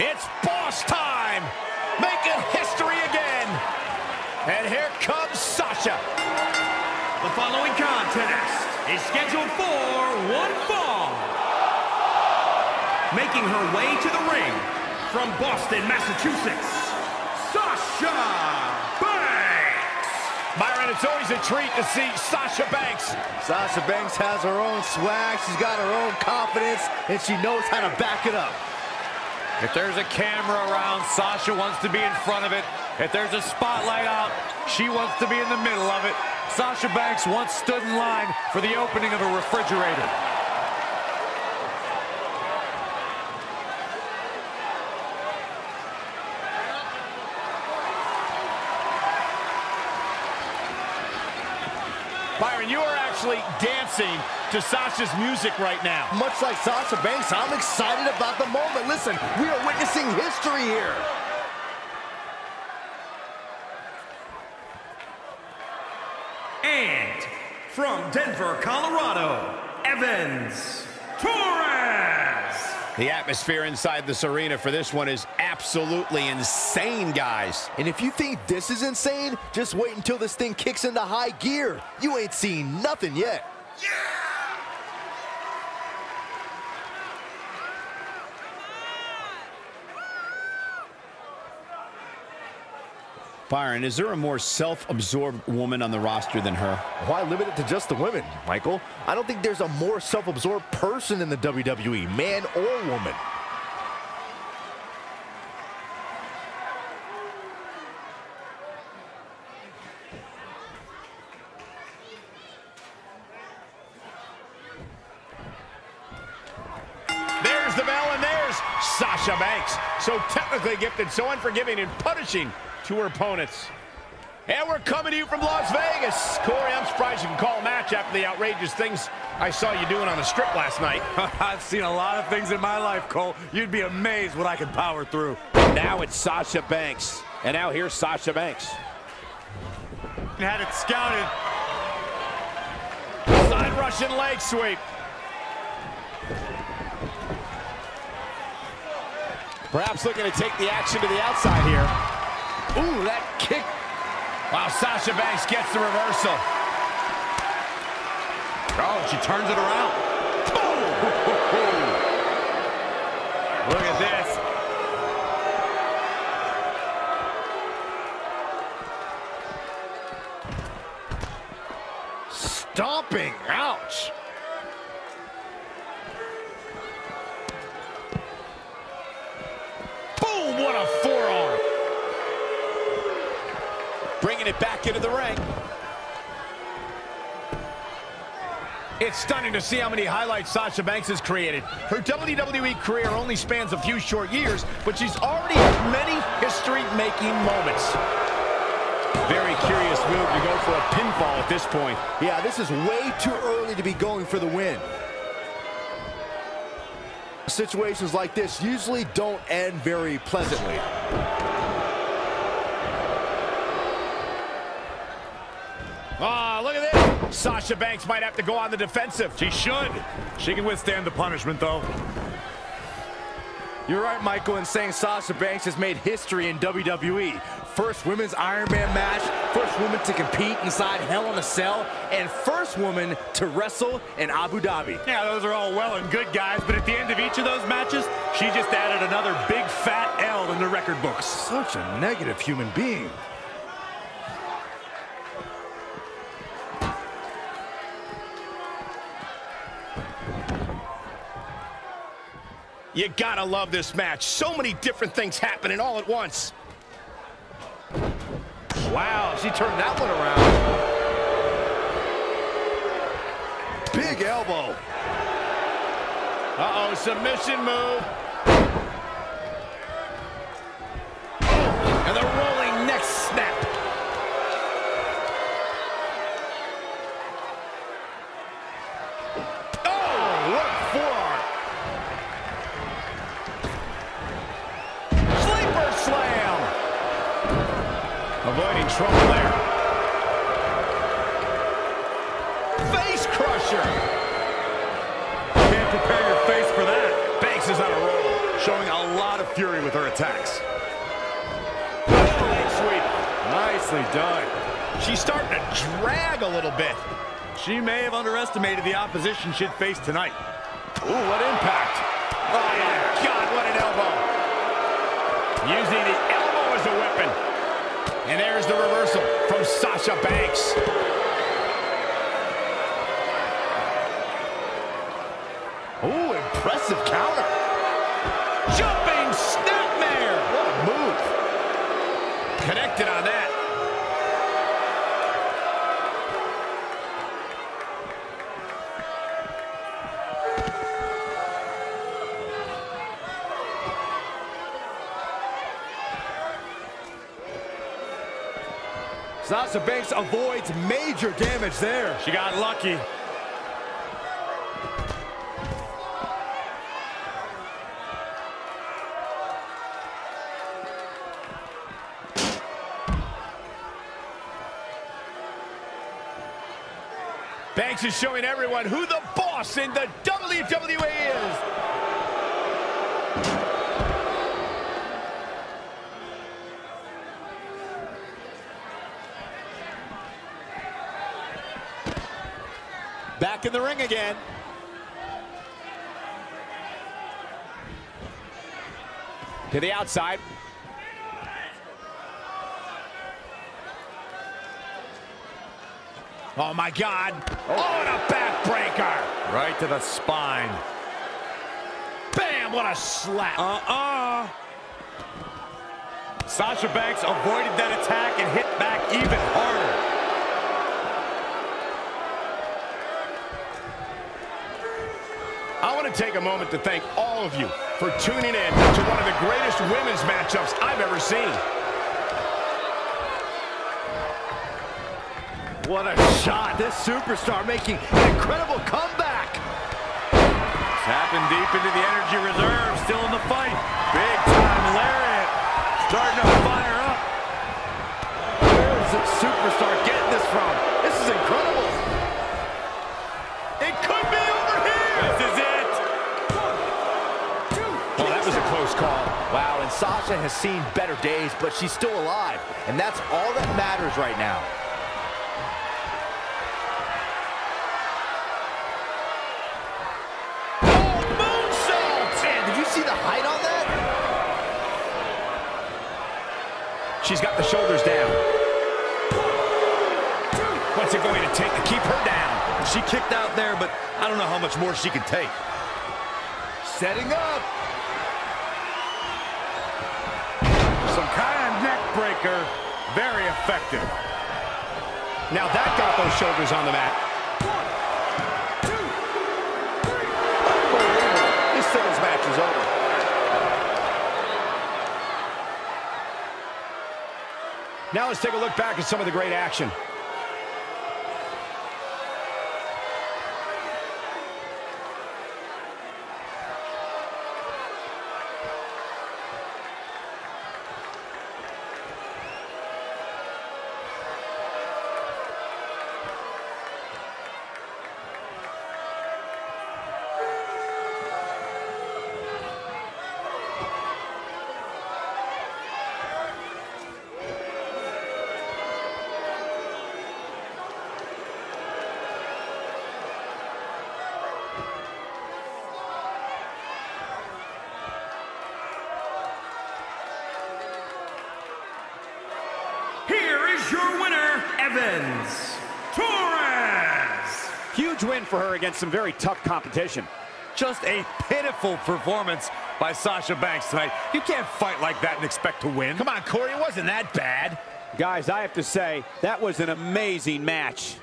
It's boss time. Making history again. And here comes Sasha. The following contest is scheduled for one fall. Making her way to the ring from Boston, Massachusetts, Sasha Banks. Byron, it's always a treat to see Sasha Banks. Sasha Banks has her own swag. She's got her own confidence, and she knows how to back it up. If there's a camera around, Sasha wants to be in front of it. If there's a spotlight out, she wants to be in the middle of it. Sasha Banks once stood in line for the opening of a refrigerator. Byron, you are actually dancing to Sasha's music right now. Much like Sasha Banks, I'm excited about the moment. Listen, we are witnessing history here. And from Denver, Colorado, Eve Torres. The atmosphere inside this arena for this one is absolutely insane, guys. And if you think this is insane, just wait until this thing kicks into high gear. You ain't seen nothing yet. Yeah! Byron, is there a more self-absorbed woman on the roster than her? Why limit it to just the women, Michael? I don't think there's a more self-absorbed person in the WWE, man or woman. There's the bell, and there's Sasha Banks. So technically gifted, so unforgiving and punishing to her opponents. And we're coming to you from Las Vegas. Corey, I'm surprised you can call a match after the outrageous things I saw you doing on the strip last night. I've seen a lot of things in my life, Cole. You'd be amazed what I can power through. Now it's Sasha Banks. And now here's Sasha Banks. Had it scouted. Side Russian leg sweep. Perhaps looking to take the action to the outside here. Ooh, that kick. Wow, Sasha Banks gets the reversal. Oh, she turns it around. Oh. Look at this. Stomping. Ouch. Boom, what a forearm. Bringing it back into the ring. It's stunning to see how many highlights Sasha Banks has created. Her WWE career only spans a few short years, but she's already had many history-making moments. Very curious move to go for a pinfall at this point. Yeah, this is way too early to be going for the win. Situations like this usually don't end very pleasantly. Oh, look at this. Sasha Banks might have to go on the defensive. She should. She can withstand the punishment, though. You're right, Michael, in saying Sasha Banks has made history in WWE. First women's Iron Man match, first woman to compete inside Hell in a Cell, and first woman to wrestle in Abu Dhabi. Yeah, those are all well and good, guys, but at the end of each of those matches, she just added another big fat L in the record books. Such a negative human being. You gotta love this match. So many different things happening all at once. Wow, she turned that one around. Big elbow. Uh-oh, submission move. And the rolling neck snap. Avoiding trouble there. Face crusher. Can't prepare your face for that. Banks is on a roll. showing a lot of fury with her attacks. Leg sweep. Nicely done. She's starting to drag a little bit. She may have underestimated the opposition she'd face tonight. Ooh, what impact. Oh, my God, what an elbow. Using the elbow as a weapon. And there's the reversal from Sasha Banks. Ooh, impressive counter. Jumping snapmare. What a move. Connected on that. Sasha Banks avoids major damage there. She got lucky. Banks is showing everyone who the boss in the WWE is. Back in the ring again. To the outside. Oh, my God. Oh, and a backbreaker. Right to the spine. Bam, what a slap. Sasha Banks avoided that attack and hit back even harder. I want to take a moment to thank all of you for tuning in to one of the greatest women's matchups I've ever seen. What a shot. This superstar making an incredible comeback. Tapping deep into the energy reserve, still in the fight. Big time lariat. Starting to fire up. Where is this superstar getting this from? This is incredible. It could be over here. This is it. Call. Wow, and Sasha has seen better days, but she's still alive, and that's all that matters right now. Oh, moonsault! Man, did you see the height on that? She's got the shoulders down. What's it going to take to keep her down? She kicked out there, but I don't know how much more she can take. Setting up. Some kind of neck breaker, very effective. Now that got those shoulders on the mat. 1, 2, 3. Unbelievable. This singles match is over. Now let's take a look back at some of the great action. Your winner, Evans Torres. Huge win for her against some very tough competition. Just a pitiful performance by Sasha Banks tonight. You can't fight like that and expect to win. Come on, Corey, it wasn't that bad. Guys, I have to say, that was an amazing match.